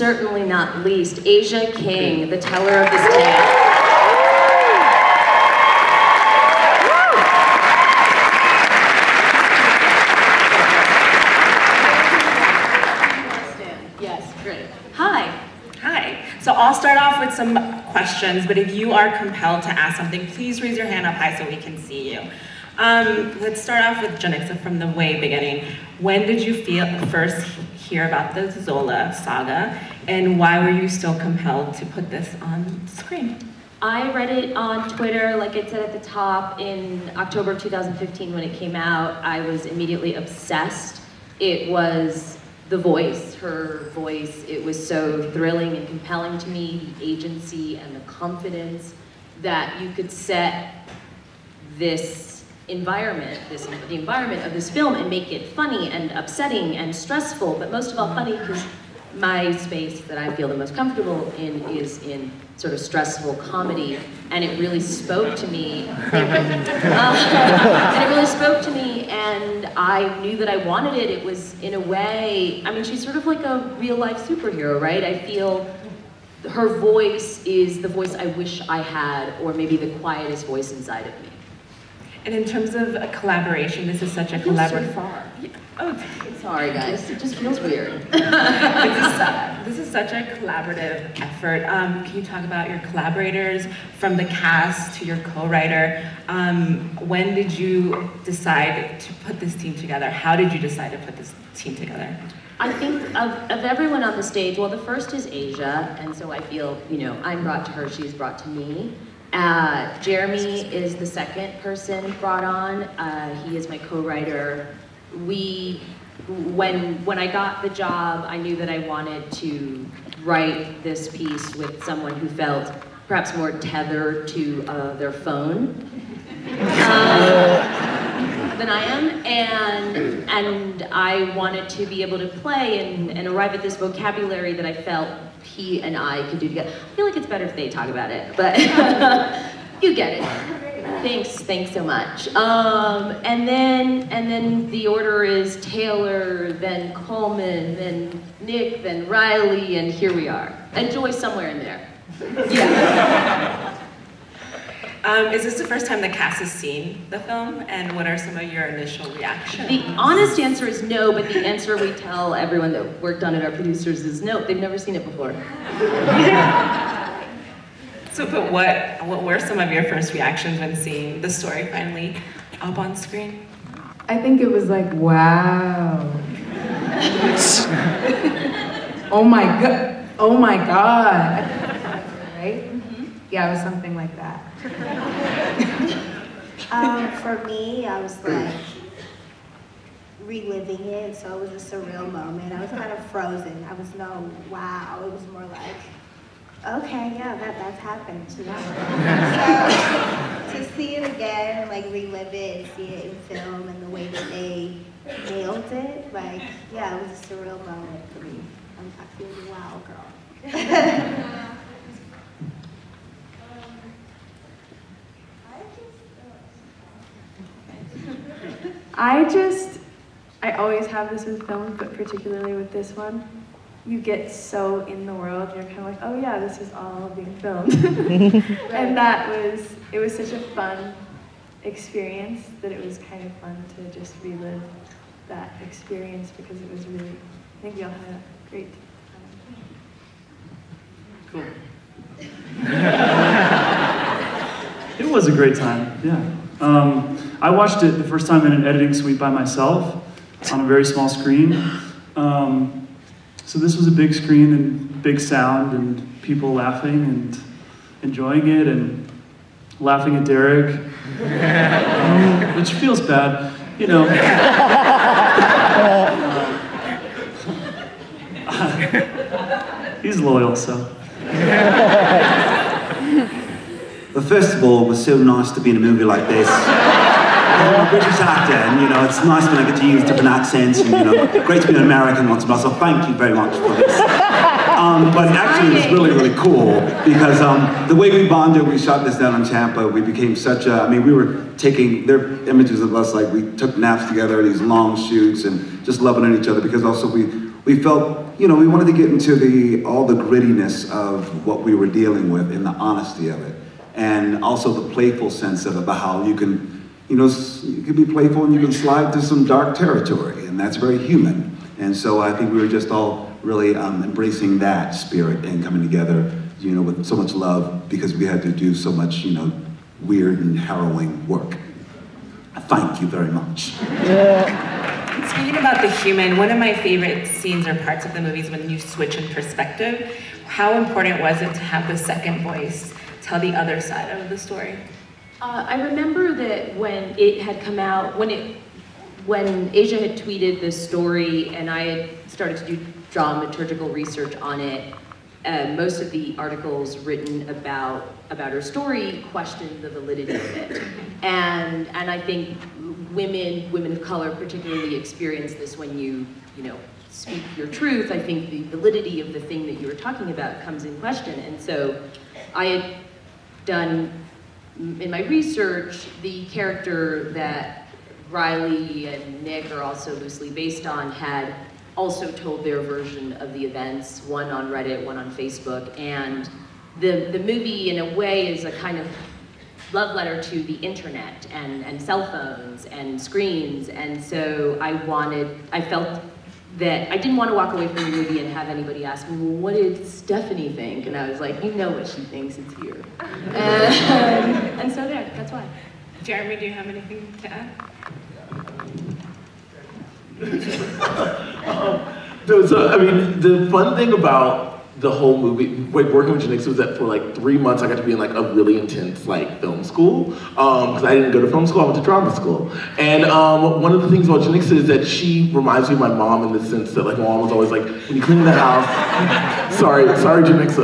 certainly not least, Aziah King, the teller of this tale. So I'll start off with some questions, but if you are compelled to ask something, please raise your hand up high so we can see you. Let's start off with Janicza from the way beginning. When did you first hear about the Zola saga, and why were you still compelled to put this on screen? I read it on Twitter, like it said at the top, in October 2015 when it came out. I was immediately obsessed. It was the voice, her voice, it was so thrilling and compelling to me, the agency and the confidence that you could set this environment, the environment of this film and make it funny and upsetting and stressful, but most of all funny, because my space that I feel the most comfortable in is in sort of stressful comedy, and it really spoke to me. And it really spoke to me, and I knew that I wanted it. It was, in a way, I mean, she's sort of like a real-life superhero, right? I feel her voice is the voice I wish I had, or maybe the quietest voice inside of me. And in terms of a collaboration, this is such a collaborative... Yeah. Oh, sorry guys, it just feels weird. This is such a collaborative effort. Can you talk about your collaborators, from the cast to your co-writer? When did you decide to put this team together? How did you decide to put this team together? I think of everyone on the stage, well, the first is Aziah, and so I feel, you know, I'm brought to her, she's brought to me. Jeremy is the second person brought on. He is my co-writer. When I got the job, I knew that I wanted to write this piece with someone who felt perhaps more tethered to their phone than I am, and I wanted to be able to play and arrive at this vocabulary that I felt he and I could do together. I feel like it's better if they talk about it, but you get it. Thanks so much. And then the order is Taylour, then Coleman, then Nick, then Riley, and here we are. And Joy somewhere in there. Yeah. Is this the first time the cast has seen the film, and what are some of your initial reactions? The honest answer is no, but the answer we tell everyone that worked on it, our producers, is no, they've never seen it before. So, but what were some of your first reactions when seeing the story finally up on screen? I think it was like, wow. Oh my God. Right? Mm-hmm. Yeah, it was something like that. For me, I was like reliving it, so it was a surreal moment. I was kind of frozen. I was no wow, it was more like, okay, yeah, that's happened to that. So, to see it again, like relive it, see it in film, and the way that they nailed it, like, yeah, it was a surreal moment for me. I'm talking, wow, girl. I always have this with films, but particularly with this one. You get so in the world, you're kind of like, oh yeah, this is all being filmed. Right. And it was such a fun experience that it was kind of fun to just relive that experience, because it was really, I think we all had a great time. Cool. It was a great time, yeah. I watched it the first time in an editing suite by myself on a very small screen. So this was a big screen and big sound and people laughing and enjoying it and laughing at Derek, which feels bad, you know. He's loyal, so. Well, first of all, it was so nice to be in a movie like this. I'm a British actor, and you know, it's nice when I get to use different accents, and you know, great to be an American once more, so thank you very much for this. But actually it was really, really cool, because the way we bonded, we shot this down in Tampa, we became such a, I mean, we were taking their images of us, like we took naps together, these long shoots, and just loving on each other, because also we we felt, you know, we wanted to get into the, all the grittiness of what we were dealing with and the honesty of it. And also the playful sense of about how you can, you know, you can be playful and you can slide to some dark territory, and that's very human. And so I think we were just all really embracing that spirit and coming together, you know, with so much love, because we had to do so much, you know, weird and harrowing work. Thank you very much. Yeah. Speaking about the human, one of my favorite scenes or parts of the movie is when you switch in perspective. How important was it to have the second voice tell the other side of the story? I remember that when it had come out, when Asia had tweeted this story and I had started to do dramaturgical research on it, most of the articles written about her story questioned the validity of it, and I think women of color particularly experience this when you know, speak your truth. I think the validity of the thing that you were talking about comes in question, and so I had done in my research the character that Riley and Nick are also loosely based on had also told their version of the events, one on Reddit, one on Facebook, and the movie in a way is a kind of love letter to the internet and cell phones and screens, and so I felt that I didn't want to walk away from the movie and have anybody ask me, well, what did Stephanie think? And I was like, you know what she thinks, it's here. And so there, that's why. Jeremy, do you have anything to add? I mean, the fun thing about the whole movie, like working with Janicza, was that for like 3 months I got to be in like a really intense like film school, because I didn't go to film school, I went to drama school. And one of the things about Janicza is that she reminds me of my mom in the sense that like my mom was always like, when you clean the house, sorry Janicza,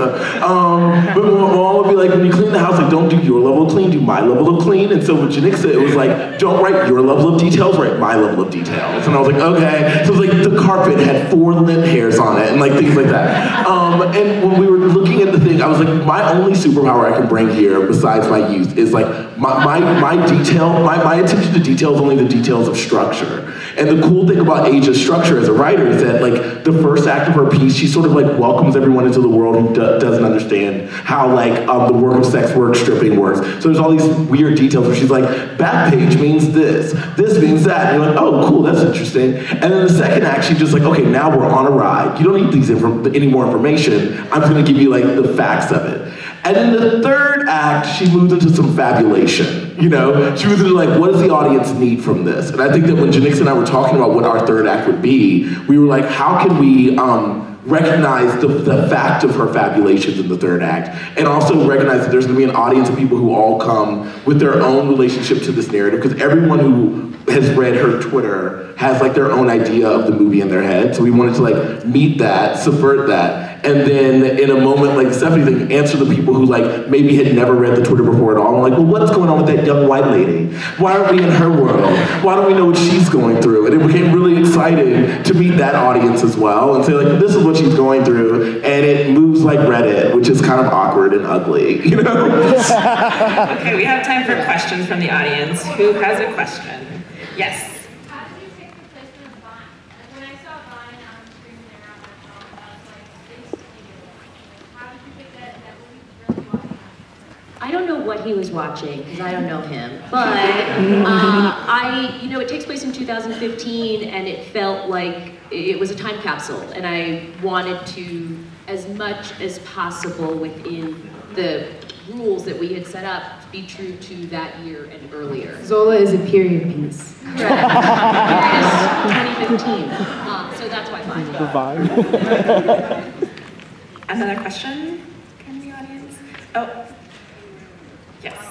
but my mom would be like, when you clean the house, like don't do your level of clean, do my level of clean. And so with Janicza it was like, don't write your level of details, write my level of details. And I was like, okay. So it was like the carpet had 4 lint hairs on it and like things like that. And when we were looking at the thing, I was like, my only superpower I can bring here, besides my youth, is like my detail, my attention to detail is only the details of structure. And the cool thing about Asia's structure as a writer is that like the first act of her piece, she sort of like welcomes everyone into the world who doesn't understand how like the work of sex work, stripping works. So there's all these weird details where she's like, back page means this, this means that. And you're like, oh cool, that's interesting. And then the second act, she's just like, okay, now we're on a ride. You don't need these any more information. I'm going to give you like the facts of it. And in the third act, she moved into some fabulation, you know? She was into like, what does the audience need from this? And I think that when Janicza and I were talking about what our third act would be, we were like, how can we recognize the fact of her fabulations in the third act, and also recognize that there's going to be an audience of people who all come with their own relationship to this narrative, because everyone who has read her Twitter has like their own idea of the movie in their head. So we wanted to like meet that, subvert that, and then in a moment like Stephanie thing, answer the people who like maybe had never read the Twitter before at all. I'm like, well, what's going on with that young white lady? Why are we in her world? Why don't we know what she's going through? And it became really exciting to meet that audience as well and say like, this is what she's going through, and it moves like Reddit, which is kind of awkward and ugly, you know? Okay, we have time for questions from the audience. Who has a question? Yes. How did you pick the placement of Vine? When I saw Vine on the screen there on my phone, I was like, instantly, how did you pick that? That movie was really watching? I don't know what he was watching, because I don't know him. But you know, it takes place in 2015, and it felt like it was a time capsule, and I wanted to, as much as possible within the rules that we had set up, be true to that year and earlier. Zola is a period piece. Correct. Yes, 2015. So that's why mine. The vibe. Another question from the audience? Oh. Yes.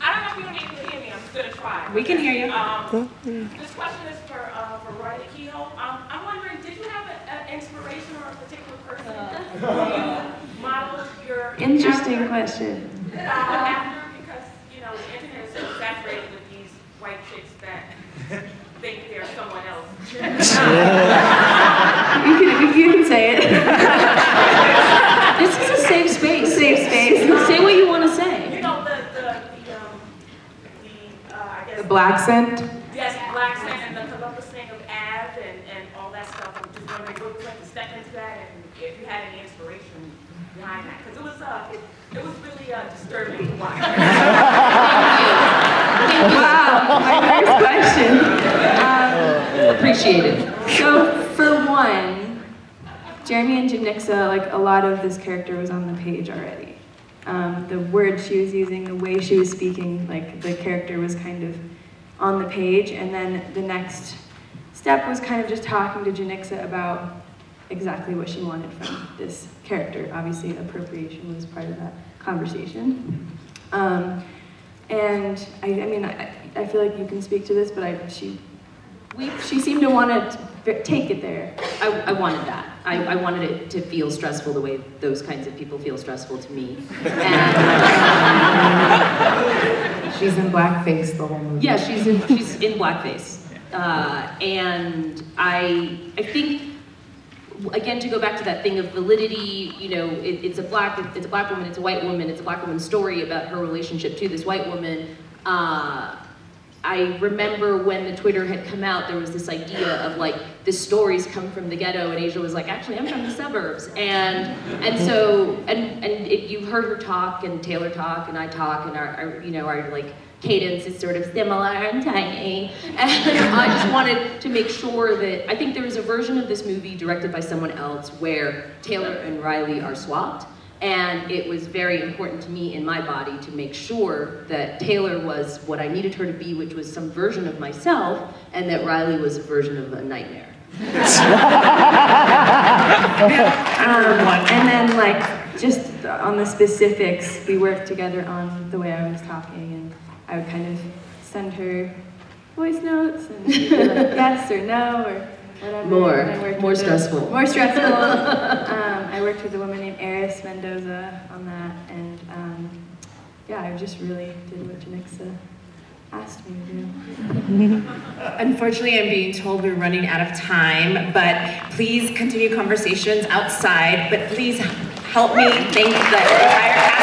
I don't know if you can hear me. I'm going to try. We can hear you. This question is for Riley Keough. I'm wondering, did you have an inspiration or a particular person you modeled your... Interesting question. After, because, you know, the internet is so saturated with these white chicks that think they're someone else. You can say it. This is a safe space. Safe space. Say what you want to say. You know, the black scent? Yes, black scent and the Columbus thing of Av and all that stuff. I'm just wondering, the inspiration behind that, because it was really disturbing to watch. Wow, my next question. Appreciate it. So, for one, Jeremy and Janicza, like a lot of this character was on the page already. The words she was using, the way she was speaking, like the character was kind of on the page, and then the next step was kind of just talking to Janicza about exactly what she wanted from this character. Obviously, appropriation was part of that conversation. And I mean, I feel like you can speak to this, but she seemed to want to take it there. I wanted that. I wanted it to feel stressful the way those kinds of people feel stressful to me. And she's in blackface the whole movie. Yeah, she's in blackface. And I think, again, to go back to that thing of validity, you know, it's a black woman, it's a white woman, it's a black woman's story about her relationship to this white woman. I remember when the Twitter had come out, there was this idea of like, this story's come from the ghetto, and Asia was like, actually, I'm from the suburbs. And you heard her talk, and Taylour talk, and I talk, and our like, cadence is sort of similar and tiny. And I just wanted to make sure that, I think there was a version of this movie directed by someone else where Taylour and Riley are swapped. And it was very important to me in my body to make sure that Taylour was what I needed her to be, which was some version of myself, and that Riley was a version of a nightmare. And then, like, just on the specifics, we worked together on the way I was talking, and I would kind of send her voice notes, and she'd be like, yes or no, or whatever. More stressful. I worked with a woman named Aris Mendoza on that, and yeah, I just really did what Janicza asked me to do. Unfortunately, I'm being told we're running out of time, but please continue conversations outside, but please help me thank the entire